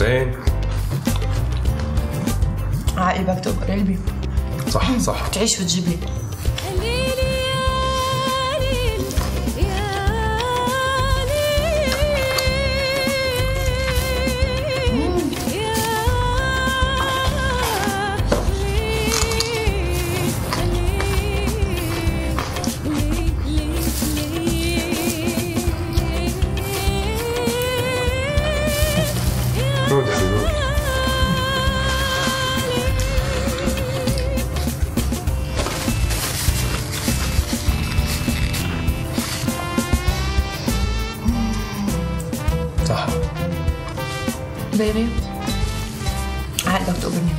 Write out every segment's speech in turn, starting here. ساعتين. عقلبك تبقى قلبي. صح صح. تعيش وتجيب لي. صح بيبي عقلك تقبرني.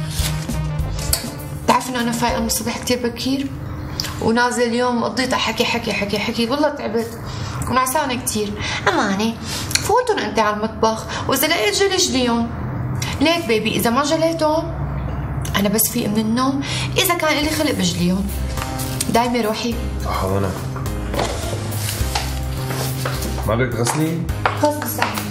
بتعرف انه انا فايقه من الصبح كثير بكير ونازله اليوم قضيتها حكي حكي حكي حكي، والله تعبت ونعسانه كثير. امانه فوتن انت على المطبخ، واذا لقيت جلي جليهم. ليك بيبي اذا ما جليتهم انا بس في من النوم، اذا كان الي خلق بجليهم. دايمه روحي صح. وانا ما بدك تغسلي؟ غسل صح.